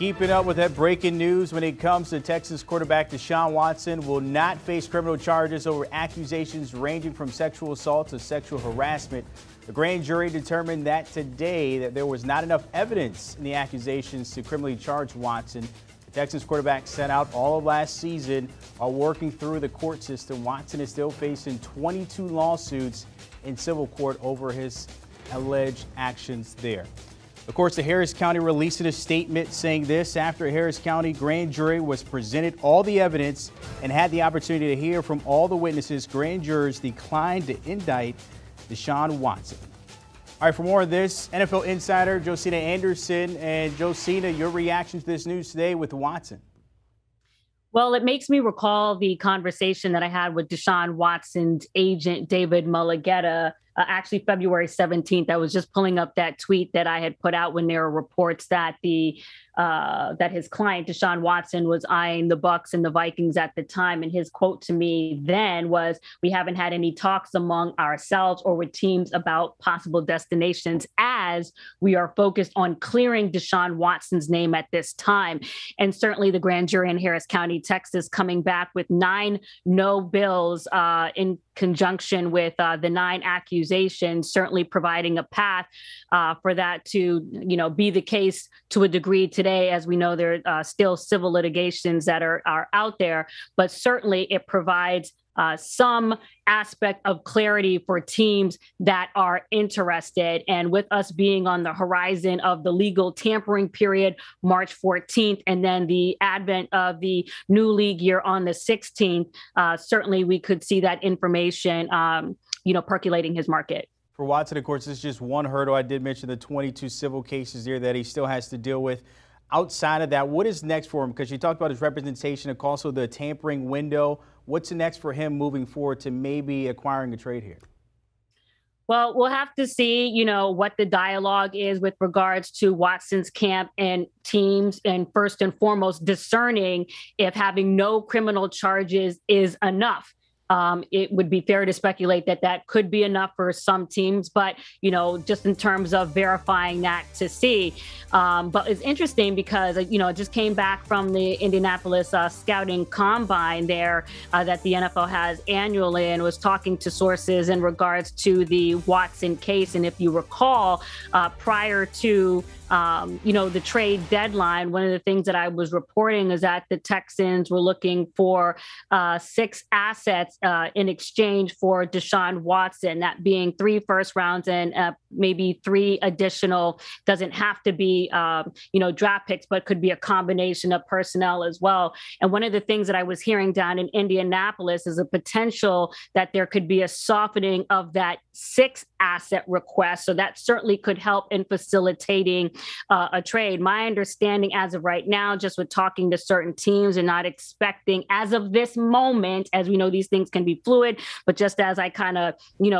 Keeping up with that breaking news when it comes to Texas quarterback Deshaun Watson will not face criminal charges over accusations ranging from sexual assault to sexual harassment. The grand jury determined that today that there was not enough evidence in the accusations to criminally charge Watson. The Texans quarterback sent out all of last season are working through the court system. Watson is still facing 22 lawsuits in civil court over his alleged actions there. Of course, the Harris County released a statement saying this after a Harris County grand jury was presented all the evidence and had the opportunity to hear from all the witnesses. Grand jurors declined to indict Deshaun Watson. All right, for more of this, NFL insider Josina Anderson. And Josina, your reaction to this news today with Watson? Well, it makes me recall the conversation that I had with Deshaun Watson's agent, David Mulligetta, actually February 17th. I was just pulling up that tweet that I had put out when there were reports that that his client, Deshaun Watson, was eyeing the Bucs and the Vikings at the time. And his quote to me then was, "We haven't had any talks among ourselves or with teams about possible destinations as we are focused on clearing Deshaun Watson's name at this time." And certainly the grand jury in Harris County, Texas, coming back with 9 no bills in conjunction with the 9 accusations, certainly providing a path for that to, be the case to a degree today. As we know, there are still civil litigations that are out there, but certainly it provides some aspect of clarity for teams that are interested. And with us being on the horizon of the legal tampering period, March 14th, and then the advent of the new league year on the 16th, certainly we could see that information, percolating his market. For Watson, of course, this is just one hurdle. I did mention the 22 civil cases there that he still has to deal with. Outside of that, what is next for him? Because you talked about his representation, and also the tampering window. What's next for him moving forward to maybe acquiring a trade here? Well, we'll have to see, what the dialogue is with regards to Watson's camp and teams, and first and foremost, discerning if having no criminal charges is enough. It would be fair to speculate that that could be enough for some teams, but, just in terms of verifying that to see. But it's interesting because, it just came back from the Indianapolis scouting combine there that the NFL has annually, and was talking to sources in regards to the Watson case. And if you recall, prior to the trade deadline, one of the things that I was reporting is that the Texans were looking for 6 assets in exchange for Deshaun Watson, that being 3 first rounds and maybe 3 additional, doesn't have to be, draft picks, but could be a combination of personnel as well. And one of the things that I was hearing down in Indianapolis is a potential that there could be a softening of that 6 asset request. So that certainly could help in facilitating a trade. My understanding as of right now, just with talking to certain teams, and not expecting as of this moment, as we know, these things can be fluid, but just as I kind of,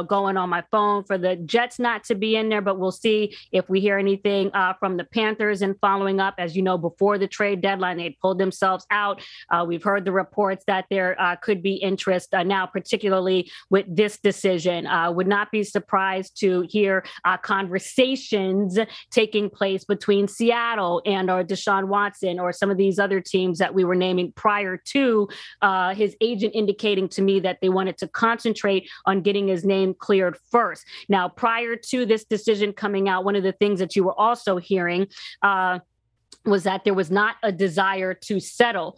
going on my phone for the Jets not to be in there, but we'll see if we hear anything from the Panthers and following up. As you know, before the trade deadline, they pulled themselves out. We've heard the reports that there could be interest now, particularly with this decision. Would not be surprised to hear conversations taking place between Seattle and or Deshaun Watson or some of these other teams that we were naming prior to his agent indicating to me that they wanted to concentrate on getting his name cleared first. Now, prior to this decision coming out, one of the things that you were also hearing was that there was not a desire to settle.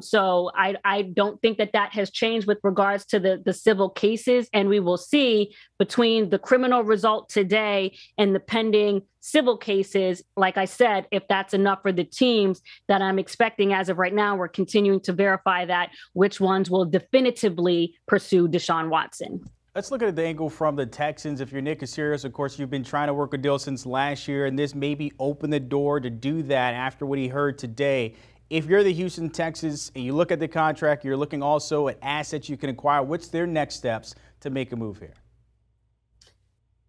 So I don't think that has changed with regards to the civil cases. And we will see between the criminal result today and the pending civil cases, like I said, if that's enough for the teams that I'm expecting as of right now. We're continuing to verify that, which ones will definitively pursue Deshaun Watson. Let's look at the angle from the Texans. If you're Nick Caserio, of course, you've been trying to work a deal since last year, and this maybe opened the door to do that after what he heard today. If you're the Houston Texans and you look at the contract, you're looking also at assets you can acquire. What's their next steps to make a move here?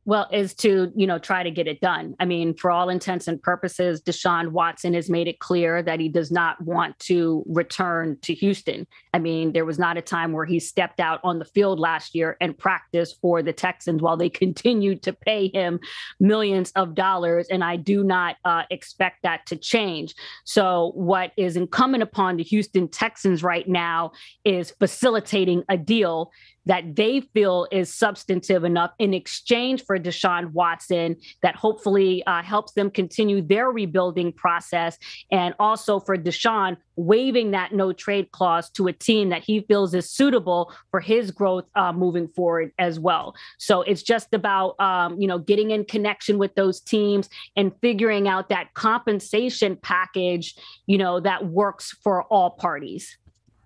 Well, is to, you know, try to get it done. I mean, for all intents and purposes, Deshaun Watson has made it clear that he does not want to return to Houston. I mean, there was not a time where he stepped out on the field last year and practiced for the Texans while they continued to pay him millions of dollars. And I do not expect that to change. So what is incumbent upon the Houston Texans right now is facilitating a deal that they feel is substantive enough in exchange for Deshaun Watson that hopefully helps them continue their rebuilding process, and also for Deshaun waiving that no trade clause to a team that he feels is suitable for his growth moving forward as well. So it's just about, you know, getting in connection with those teams and figuring out that compensation package, you know, that works for all parties.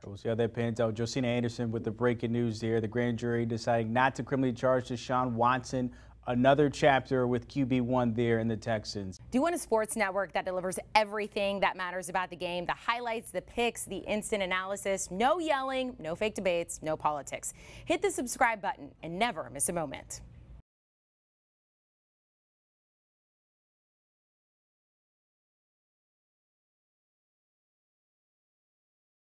We'll see how that pans out. Josina Anderson with the breaking news there. The grand jury deciding not to criminally charge Deshaun Watson. Another chapter with QB1 there in the Texans. Do you want a sports network that delivers everything that matters about the game? The highlights, the picks, the instant analysis, no yelling, no fake debates, no politics. Hit the subscribe button and never miss a moment.